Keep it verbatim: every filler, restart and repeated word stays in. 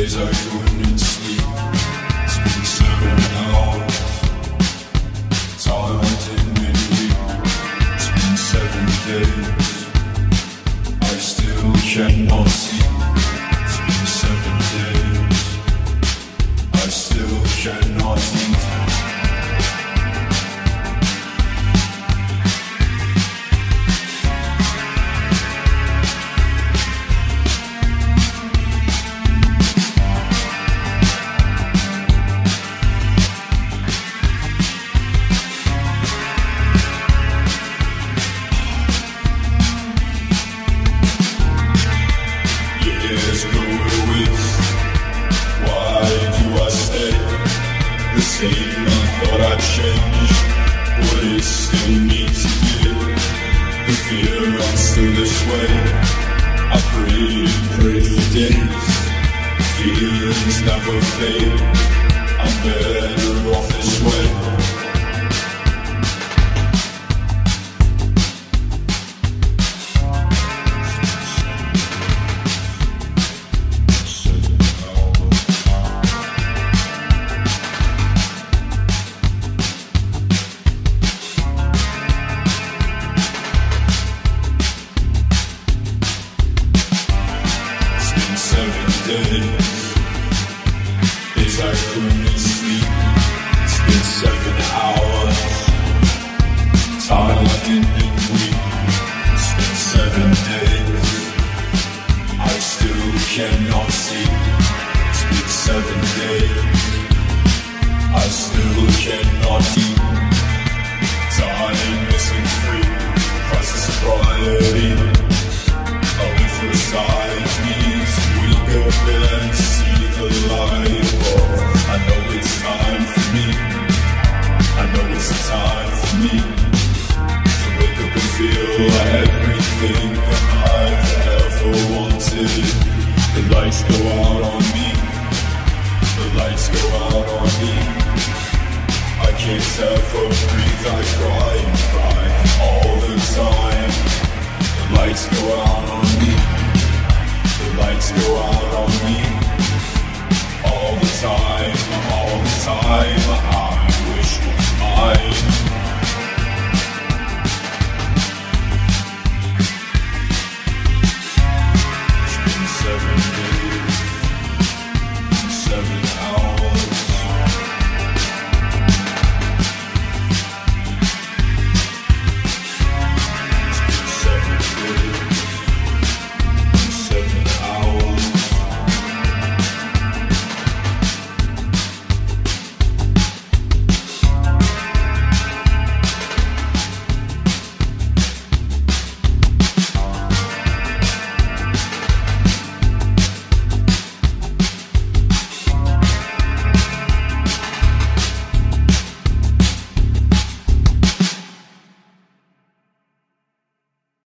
days I go in sleep. It's been seven and a half. It's all I did midweek. It's been seven days. I still cannot see. It's been seven days. I still cannot think. Go out on me, the lights go out on me.